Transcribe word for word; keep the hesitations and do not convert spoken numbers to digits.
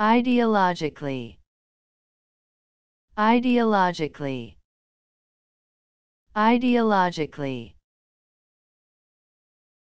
Ideologically. Ideologically. Ideologically.